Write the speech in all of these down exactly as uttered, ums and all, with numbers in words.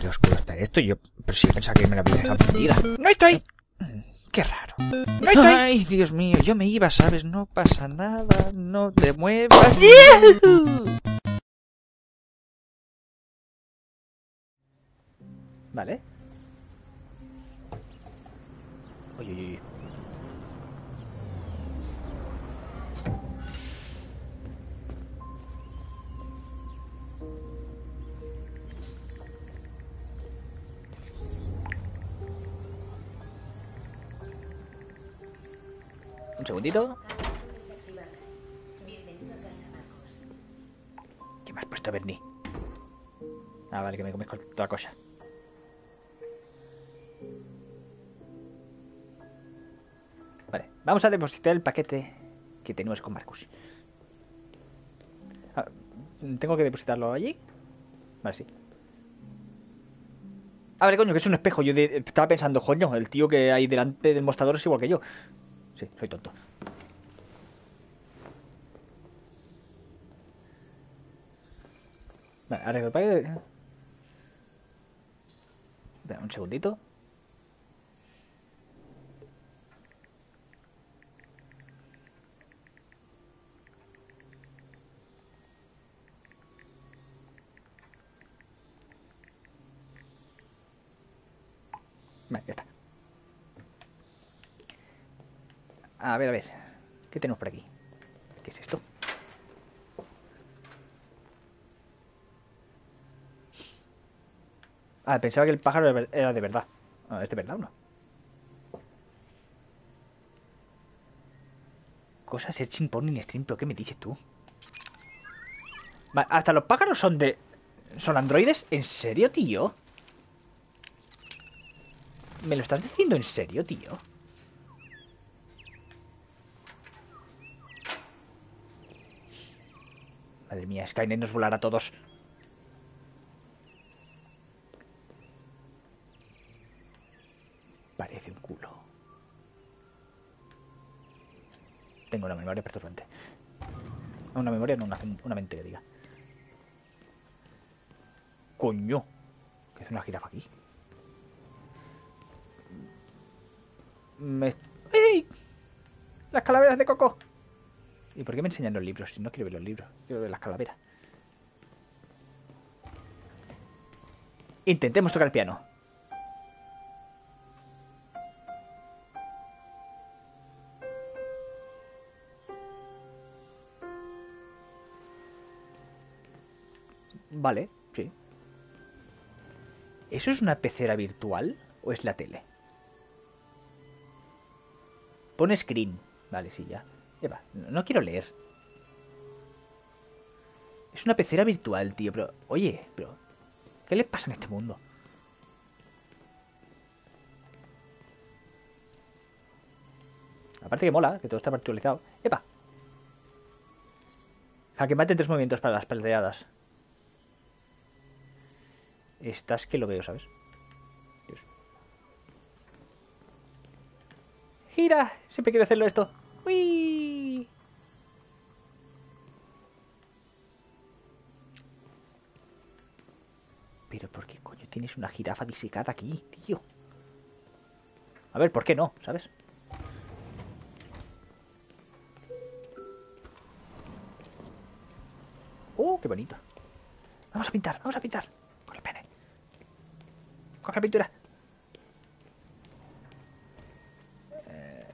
qué oscuro está esto. Yo, pero si yo pensaba que me la había dejado encendida. ¡No estoy! ¡Qué raro! ¡No estoy! ¡Ay, Dios mío! Yo me iba, ¿sabes? No pasa nada. No te muevas. Vale. Oye, oye, oye. Un segundito. ¿Qué me has puesto, Bernie? Ah, vale, que me comes con toda cosa. Vale, vamos a depositar el paquete que tenemos con Marcus. Ah, ¿tengo que depositarlo allí? Vale, sí. A ver, coño, que es un espejo. Yo de... estaba pensando, coño, el tío que hay delante del mostrador es igual que yo. Sí, soy tonto. Vale, ahora me pague. Espera, un segundito. Vale, ya está. A ver, a ver. ¿Qué tenemos por aquí? ¿Qué es esto? Ah, pensaba que el pájaro era de verdad. Ah, ¿es de verdad o no? Cosas searching por in stream, pero ¿qué me dices tú? Vale, hasta los pájaros son de... ¿Son androides? ¿En serio, tío? ¿Me lo estás diciendo en serio, tío? Madre mía, Skynet nos volará a todos. Parece un culo. Tengo una memoria perturbante. Una memoria, no, una, una mente que diga. Coño, ¿qué hace una jirafa aquí? Me... ¡Ey! ¡Las calaveras de Coco! ¿Y por qué me enseñan los libros? Si no quiero ver los libros, quiero ver las calaveras. Intentemos tocar el piano. Vale, sí. ¿Eso es una pecera virtual o es la tele? Pone screen. Vale, sí, ya. Eva, no quiero leer. Es una pecera virtual, tío, pero... Oye, pero... ¿Qué le pasa en este mundo? Aparte que mola, que todo está virtualizado. ¡Epa! Jaque mate en tres movimientos para las peleadas. Estás que lo veo, ¿sabes? Dios. ¡Gira! Siempre quiero hacerlo esto. ¡Uy! Pero ¿por qué coño tienes una jirafa disecada aquí, tío? A ver, ¿por qué no? ¿Sabes? ¡Oh, qué bonito! Vamos a pintar, vamos a pintar. Con el pene. Coge la pintura. Eh...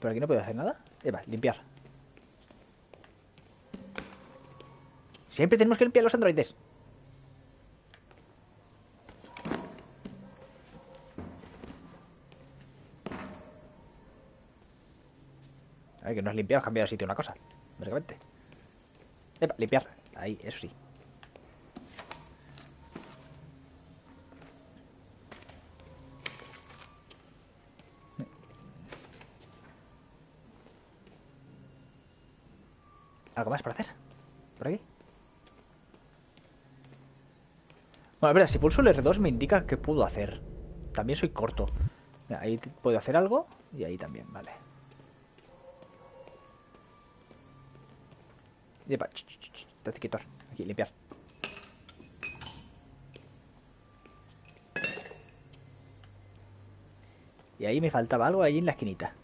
Por aquí no puedo hacer nada. Eva, limpiar. Siempre tenemos que limpiar los androides. Que no has limpiado, has cambiado de sitio una cosa, básicamente. Epa, limpiar. Ahí, eso sí. ¿Algo más para hacer? ¿Por aquí? Bueno, a ver, si pulso el erre dos me indica que puedo hacer. También soy corto. Ahí puedo hacer algo y ahí también, vale. Epa, ch, ch, ch, ch, aquí, limpiar. Y ahí me faltaba algo ahí en la esquinita.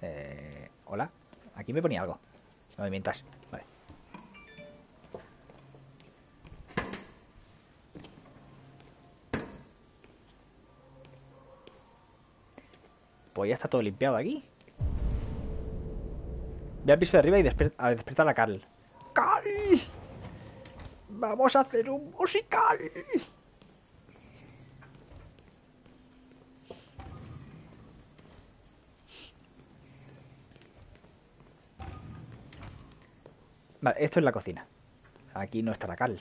Eh, Hola. Aquí me ponía algo. No me mientas. Vale. Pues ya está todo limpiado aquí. Ve al piso de arriba y desper a despertar a Carl. ¡Carl! ¡Vamos a hacer un musical! Vale, esto es la cocina. Aquí no estará Carl.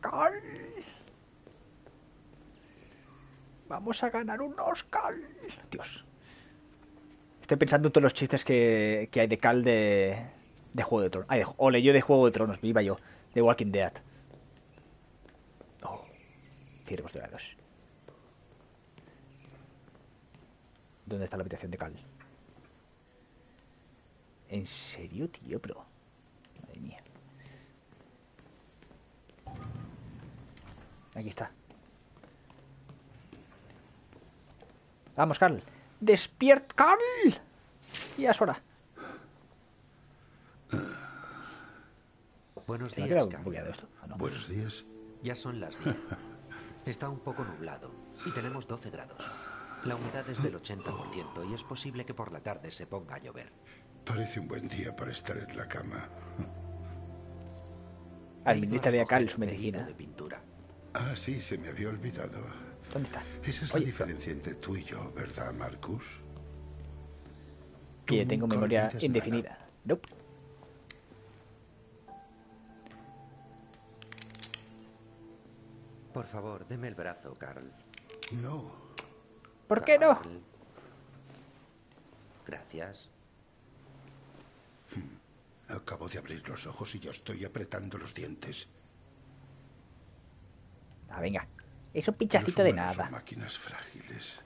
¡Carl! ¡Vamos a ganar un Oscar! Dios. Estoy pensando en todos los chistes que, que hay de Carl de, de Juego de Tronos. Ay, de, ole, yo de Juego de Tronos, viva yo. De Walking Dead. Oh, ciervos dorados. ¿Dónde está la habitación de Carl? ¿En serio, tío? Pero... madre mía. Aquí está. Vamos, Carl. ¡Despierta, Carl! Ya es hora. Buenos días, Carl. Esto? Ah, no. Buenos días. Ya son las diez. Está un poco nublado y tenemos doce grados. La humedad es del ochenta por ciento y es posible que por la tarde se ponga a llover. Parece un buen día para estar en la cama. Administrale a Carl su medicina de pintura. Ah, sí, se me había olvidado. ¿Dónde está? Esa es Oye, la diferencia entre tú y yo, ¿verdad, Marcus? Que tengo memoria indefinida. Nada. Nope. Por favor, deme el brazo, Carl. No. ¿Por Carl. qué no? Gracias. Acabo de abrir los ojos y ya estoy apretando los dientes. Ah, venga. Es un pinchacito de nada. Son máquinas frágiles.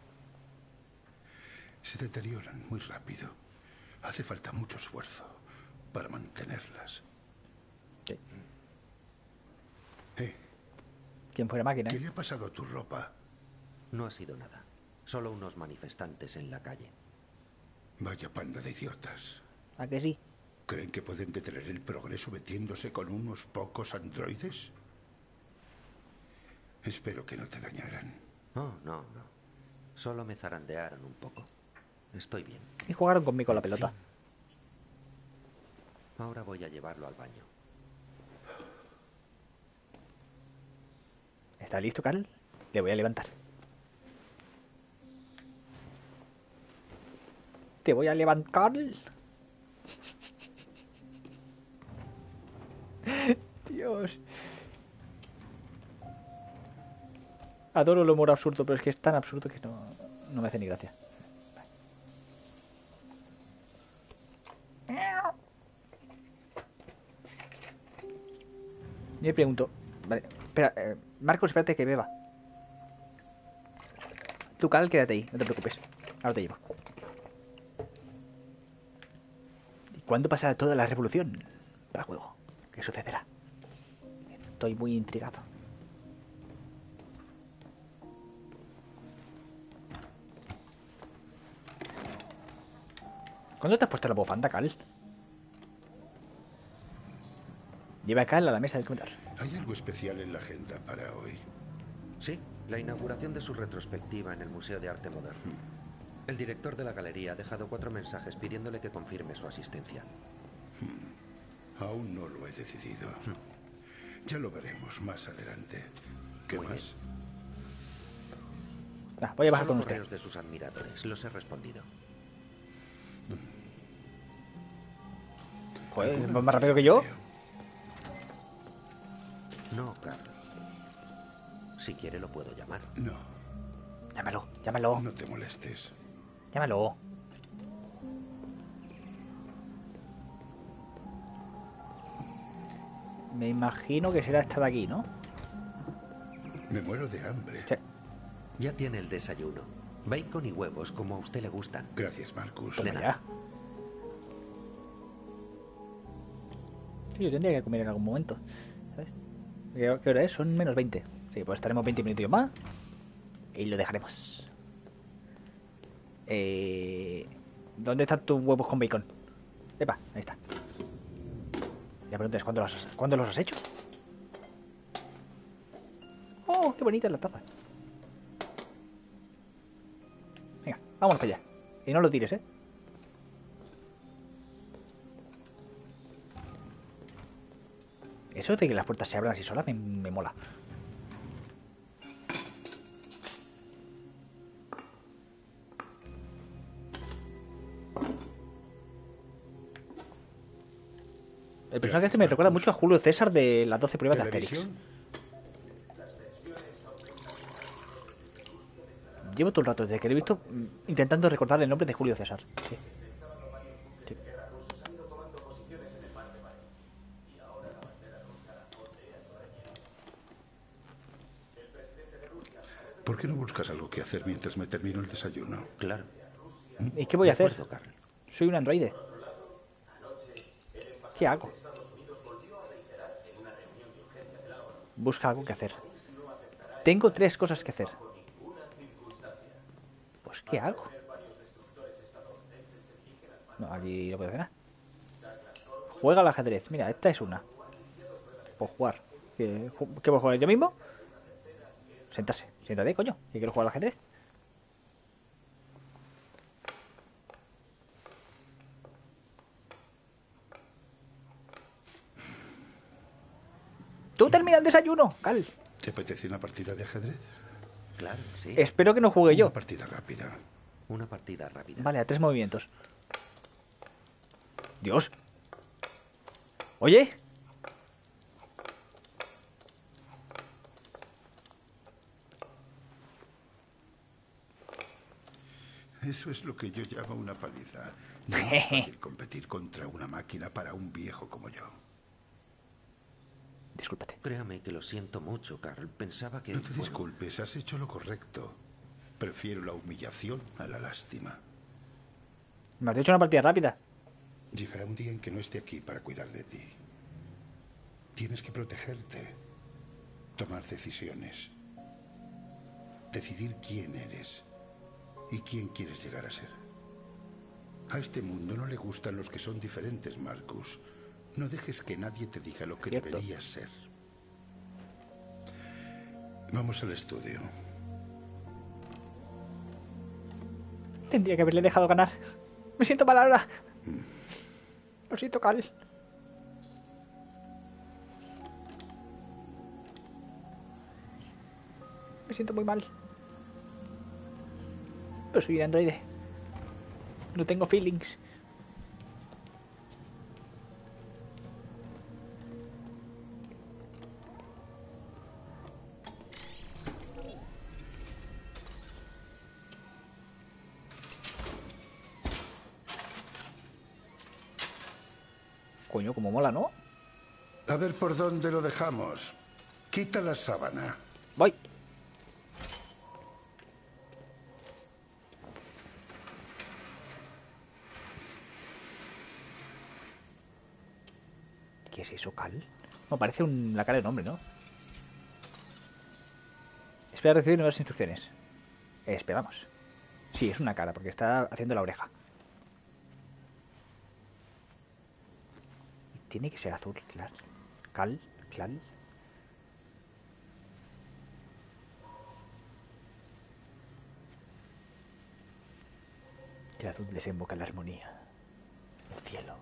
Se deterioran muy rápido. Hace falta mucho esfuerzo para mantenerlas. Sí. Eh. ¿Quién fue la máquina? ¿Qué le ha pasado a tu ropa? No ha sido nada. Solo unos manifestantes en la calle. Vaya panda de idiotas. ¿A que sí? ¿Creen que pueden detener el progreso metiéndose con unos pocos androides? Espero que no te dañaran. Oh, no, no. Solo me zarandearon un poco. Estoy bien. Y jugaron conmigo la pelota. Sí. Ahora voy a llevarlo al baño. ¿Está listo, Carl? Le voy a levantar. Te voy a levantar, Carl. Dios. Adoro el humor absurdo, pero es que es tan absurdo que no, no me hace ni gracia. Vale. Me pregunto... Vale, espera, eh, Marcus, espérate que beba. Tú, Carl, quédate ahí, no te preocupes. Ahora te llevo. ¿Y cuándo pasará toda la revolución para el juego? ¿Qué sucederá? Estoy muy intrigado. ¿Cuándo te has puesto la bufanda, Carl? Lleva a Carl a la mesa del comedor. ¿Hay algo especial en la agenda para hoy? Sí, la inauguración de su retrospectiva en el Museo de Arte Moderno. El director de la galería ha dejado cuatro mensajes pidiéndole que confirme su asistencia. Aún no lo he decidido. Ya lo veremos más adelante. ¿Qué Muy más? Ah, voy a bajar Son con correos usted. de sus admiradores. Los he respondido. Joder, ¿más rápido que yo? No, Carl. Si quiere lo puedo llamar. No. Llámalo, llámalo. No te molestes. Llámalo. Me imagino que será esta de aquí, ¿no? Me muero de hambre. Sí. Ya tiene el desayuno. Bacon y huevos, como a usted le gustan. Gracias, Marcus. De nada. yo tendría que comer en algún momento, ¿sabes? ¿Qué, qué hora es? Son menos veinte. Sí, pues estaremos veinte minutos más y lo dejaremos. Eh, ¿Dónde están tus huevos con bacon? Epa, ahí está. La pregunta es, ¿cuándo los, ¿cuándo los has hecho? ¡Oh, qué bonita es la tapa! Venga, vámonos para allá. Y no lo tires, ¿eh? Eso de que las puertas se abran así solas me, me mola. El personaje este me recuerda mucho a Julio César de las doce pruebas de Asterix. Llevo todo el rato desde que lo he visto intentando recordar el nombre de Julio César. Sí. Sí. ¿Por qué no buscas algo que hacer mientras me termino el desayuno? Claro. ¿Y qué voy a hacer? Soy un androide. ¿Qué hago? Busca algo que hacer. Tengo tres cosas que hacer. Pues ¿qué hago? No, allí no puedo hacer nada. Juega al ajedrez. Mira, esta es una. Por jugar. ¿Qué, ¿Qué voy a jugar yo mismo? Sentarse. Siéntate, coño. ¿Y quiero jugar al ajedrez? ¡Tú termina el desayuno, Cal! ¿Te apetece una partida de ajedrez? Claro, sí. Espero que no juegue yo. Una partida rápida. Una partida rápida. Vale, a tres movimientos. Dios. Oye. Eso es lo que yo llamo una paliza. No es fácil competir contra una máquina para un viejo como yo. Discúlpate. Créame que lo siento mucho, Carl. Pensaba que... No te disculpes, has hecho lo correcto. Prefiero la humillación a la lástima. Me has hecho una partida rápida. Llegará un día en que no esté aquí para cuidar de ti. Tienes que protegerte. Tomar decisiones. Decidir quién eres y quién quieres llegar a ser. A este mundo no le gustan los que son diferentes, Marcus. No dejes que nadie te diga lo que Cierto. deberías ser. Vamos al estudio. Tendría que haberle dejado ganar. Me siento mal ahora. Mm. Lo siento, Cal. Me siento muy mal. Pero soy un androide. No tengo feelings. Coño, como mola, ¿no? A ver por dónde lo dejamos. Quita la sábana. Voy. ¿Qué es eso, Cal? No, parece un... la cara de un hombre, ¿no? Espera recibir nuevas instrucciones. Esperamos. Sí, es una cara, porque está haciendo la oreja. Tiene que ser azul, claro. Cal, clal. El azul desemboca la armonía. El cielo.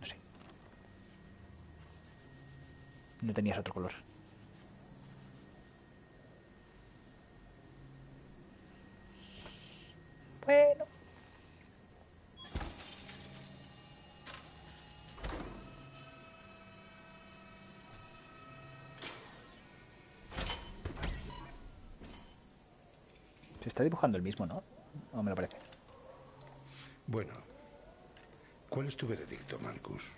No sé. No tenías otro color. Bueno. Está dibujando el mismo, ¿no? No me lo parece. Bueno, ¿cuál es tu veredicto, Marcus?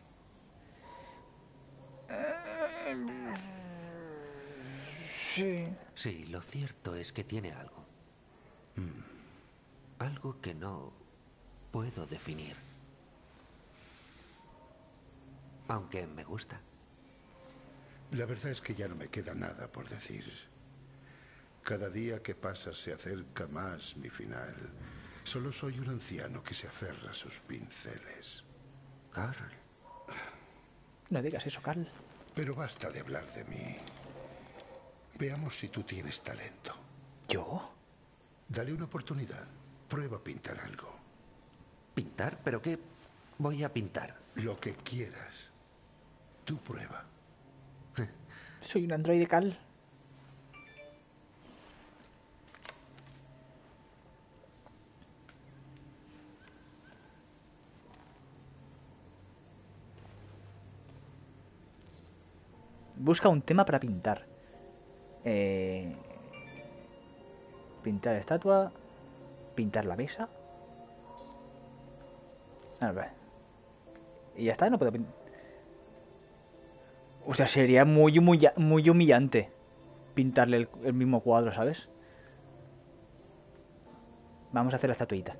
Uh, sí. Sí, lo cierto es que tiene algo. Mm. Algo que no puedo definir. aunque me gusta. La verdad es que ya no me queda nada por decir. Cada día que pasa se acerca más mi final. Solo soy un anciano que se aferra a sus pinceles. Carl. No digas eso, Carl. Pero basta de hablar de mí. Veamos si tú tienes talento. ¿Yo? Dale una oportunidad. Prueba a pintar algo. ¿Pintar? ¿Pero qué voy a pintar? Lo que quieras. Tú prueba. Soy un androide, Carl. Busca un tema para pintar. Eh, pintar estatua. Pintar la mesa. A ver. Y ya está, no puedo pintar. O sea, sería muy, muy, muy humillante pintarle el, el mismo cuadro, ¿sabes? Vamos a hacer la estatuita.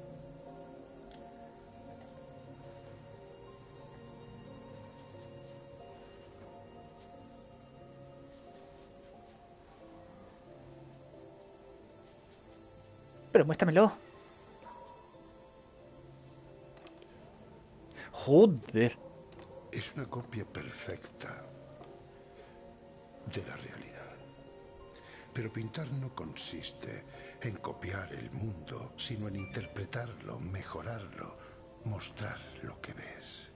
Pero muéstramelo. Joder. Es una copia perfecta de la realidad. Pero pintar no consiste en copiar el mundo, sino en interpretarlo, mejorarlo, mostrar lo que ves.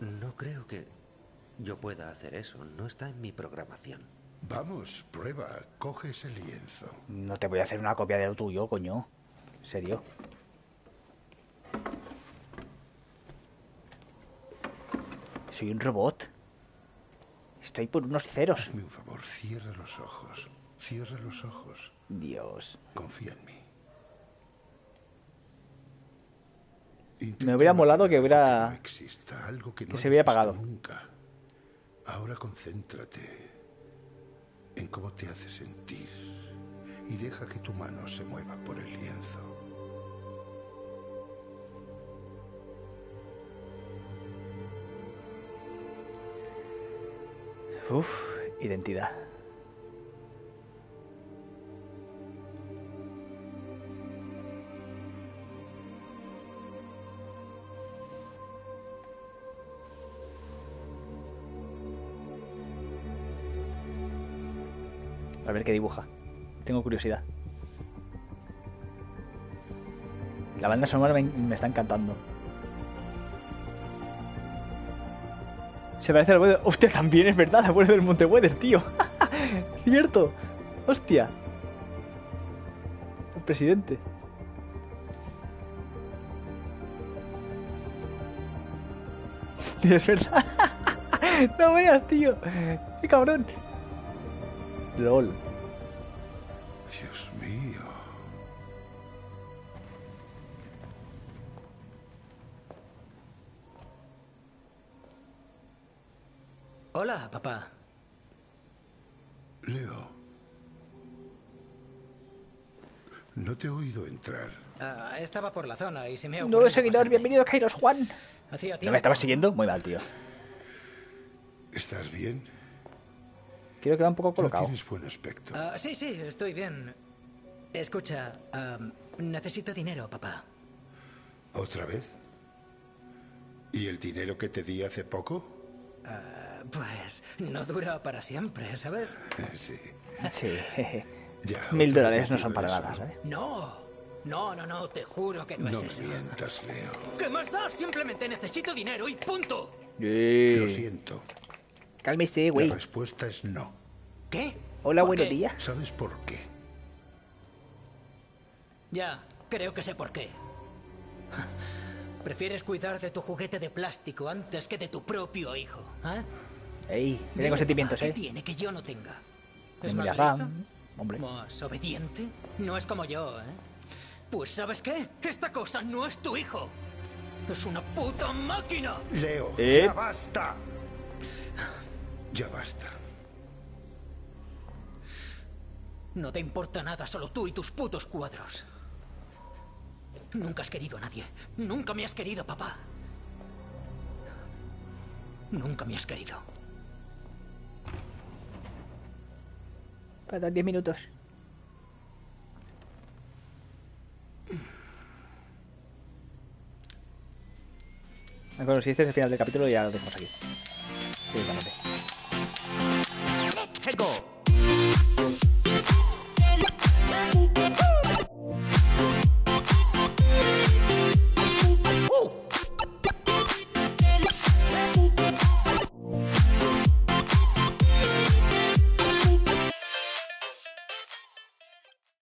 No creo que yo pueda hacer eso. No está en mi programación. Vamos, prueba, coge ese lienzo. No te voy a hacer una copia de lo tuyo, coño. ¿En serio? Soy un robot. Estoy por unos ceros. Hazme un favor, cierra los ojos. Cierra los ojos. Dios. Confía en mí. Intenta. Me hubiera molado que hubiera... Que no exista algo que no que se hubiera apagado. Nunca. Ahora concéntrate en cómo te hace sentir y deja que tu mano se mueva por el lienzo. Uf, identidad. A ver qué dibuja. Tengo curiosidad. La banda sonora me, me está encantando. Se parece al abuelo... Hostia, también es verdad, el abuelo del Monteweather, tío. Cierto. Hostia. El presidente. Hostia, es verdad. No veas, tío. Qué cabrón. LOL. Dios mío. Hola, papá. Leo. No te he oído entrar. Uh, estaba por la zona y se me ha ocurrido. Nuevo seguidor, bienvenido a Kairos Juan. Hacía tiempo. ¿No me estabas siguiendo? Muy mal, tío. ¿Estás bien? Quiero que va un poco colocado. No tienes buen aspecto. Uh, sí, sí, estoy bien. Escucha, uh, necesito dinero, papá. ¿Otra vez? ¿Y el dinero que te di hace poco? Uh, pues no dura para siempre, ¿sabes? Sí. Sí. Ya, Mil dólares no son para nada, ¿sabes? No, no, no, no, te juro que no, no es eso. No me mientas, Leo. ¿Qué más da? Simplemente necesito dinero y punto. Yeah. Lo siento. Cálmese, güey. La respuesta es no. ¿Qué? Hola, buenos días. ¿Sabes por qué? Ya, creo que sé por qué. Prefieres cuidar de tu juguete de plástico antes que de tu propio hijo, ¿eh? Ey, me tengo sentimientos, ¿eh? ¿Qué tiene que yo no tenga? ¿Es más listo? Hombre. ¿Más obediente? No es como yo, ¿eh? Pues, ¿sabes qué? Esta cosa no es tu hijo. Es una puta máquina. Leo, ¿eh? Ya basta. Ya basta. No te importa nada, solo tú y tus putos cuadros. Nunca has querido a nadie. Nunca me has querido, papá. Nunca me has querido. Faltan diez minutos. Bueno, si este es el final del capítulo, ya lo dejamos aquí. Sí,